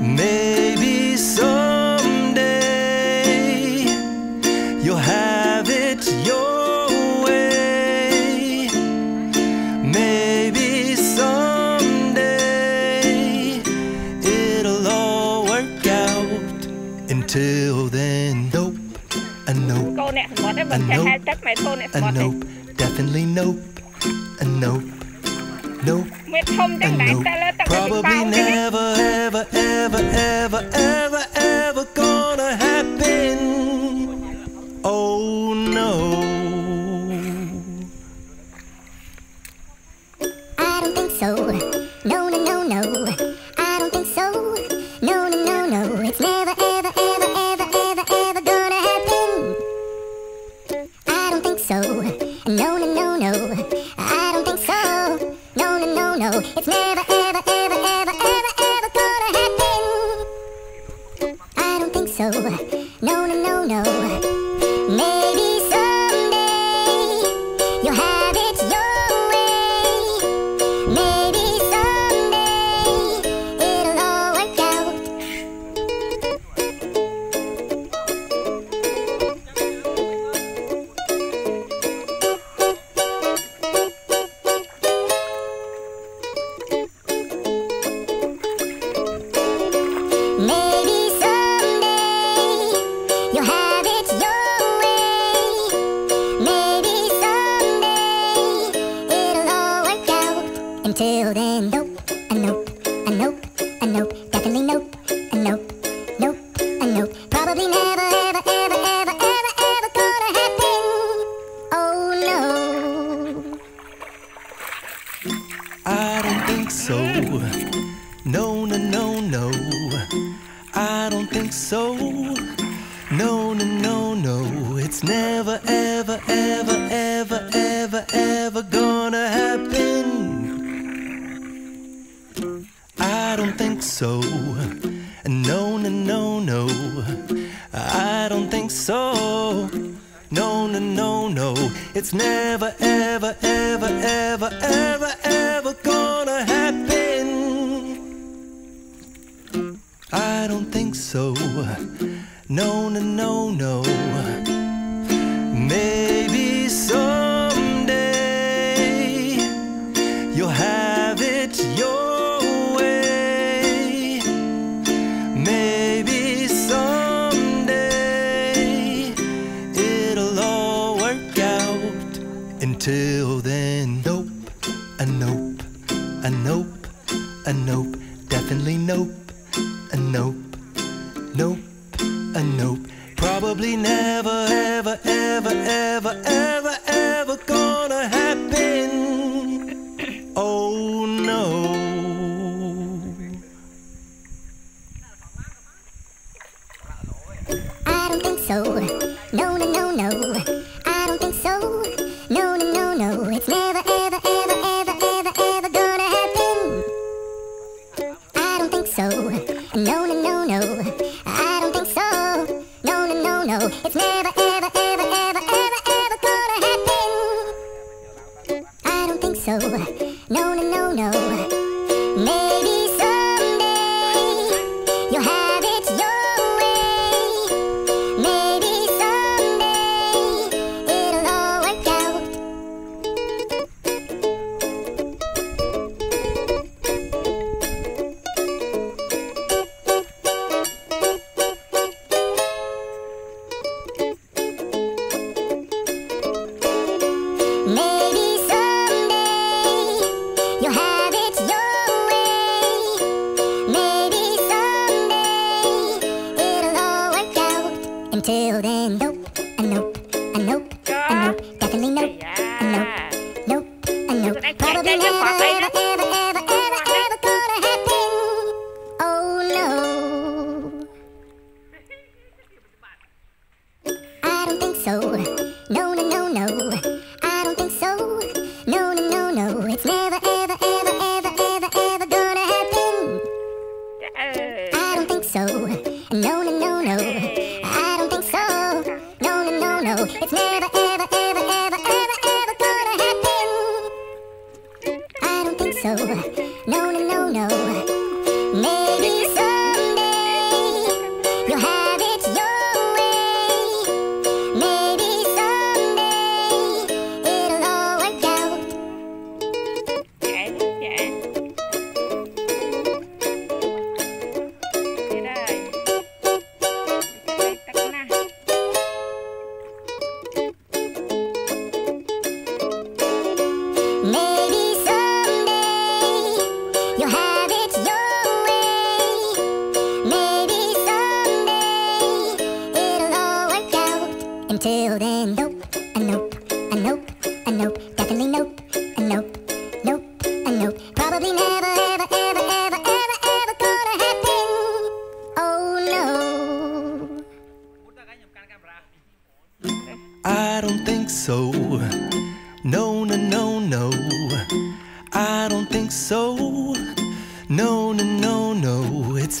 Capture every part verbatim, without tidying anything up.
Maybe someday you'll have. Until then, nope, a nope, a nope, a nope, definitely nope, a nope, nope, a nope, probably never, ever, ever, ever, ever, ever gonna happen. Oh no. I don't think so. No, no, no, no. I don't think so. No, no, no, no. It's never, ever, ever, ever, ever, ever gonna happen. I don't think so. No, no, no, no. I don't think so. No, no, no, no. It's never, ever, ever, ever, ever, ever gonna happen. I don't think so. No, no, no, no. Maybe someday you'll have it your till then, nope, a nope, a nope, a nope, definitely nope, a nope, nope, a nope, probably never, ever, ever, ever, ever, ever gonna happen. Oh no. I don't think so. No, no, no, no. I don't think so. No, no, no, no. It's never, ever, ever. No, no, no, no. I don't think so. No, no, no, no. It's never, ever, ever, ever, ever, ever gonna happen. I don't think so. No, no, no, no. Maybe someday you'll have it your way. Maybe someday it'll all work out. Maybe someday you'll have it your way. Maybe someday it'll all work out. Until then, nope, a nope, a nope, a nope, definitely nope, a nope, nope, a nope, probably never, ever, ever, ever, ever, ever gonna happen. Oh no. I don't think so. No, no, no, no. I don't think so. No, no, no, no. It's never, ever, ever, ever, ever, ever gonna happen. I don't think so. No, no, no, no. I don't think so. No, no, no, no. It's never, ever, ever, ever, ever, ever gonna happen. I don't think so. No, no, no, no. Maybe someday you'll have it your way. Maybe someday it'll all work out. Until then, nope, a nope, a nope, a nope, definitely nope. A nope, nope, a nope, probably never. never, ever, ever, ever, ever, ever gonna happen. Oh no. I don't think so. No, no, no, no. I don't think so. No, no, no, no. It's never, ever, ever, ever, ever, ever gonna happen. I don't think so. No, no, no, no. I don't think so. No, no, no, no. It's never, ever, ever, ever, ever, ever gonna happen. I don't think so. No, no, no, no. Maybe someday you'll have it your way. Maybe someday it'll all work out. Maybe someday you'll have it your way. Maybe someday it'll all work out. Until then, nope, a nope, a nope, a nope, definitely nope, a nope, nope, a nope. Probably never, ever, ever, ever, ever, ever gonna happen. Oh no. I don't think so. No, no, no, no. I don't think so. No, no, no, no. It's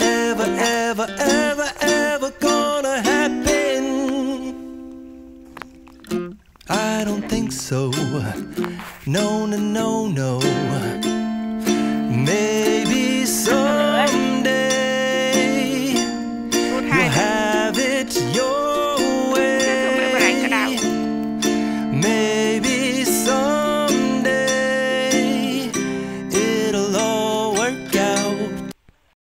ever, ever, ever, ever gonna happen. I don't think so. No, no, no, no. Maybe someday you'll have it your way. Maybe someday it'll all work out. Maybe someday you'll have it your way. Maybe someday it'll all work out. Until then, nope, a nope, a nope, a nope, definitely nope, a nope, nope, a nope. Probably never, ever, ever, ever, ever, ever gonna happen. Oh no. I don't think so. No, no, no, no. I don't think so. No, no, no, no. It's never, ever, ever, ever, ever, ever gonna happen. I don't think so. No, no, no, no. I don't think so. No, no, no, no. It's never, ever, ever, ever, ever, ever gonna happen. I don't think so. No, no, no, no. Maybe so.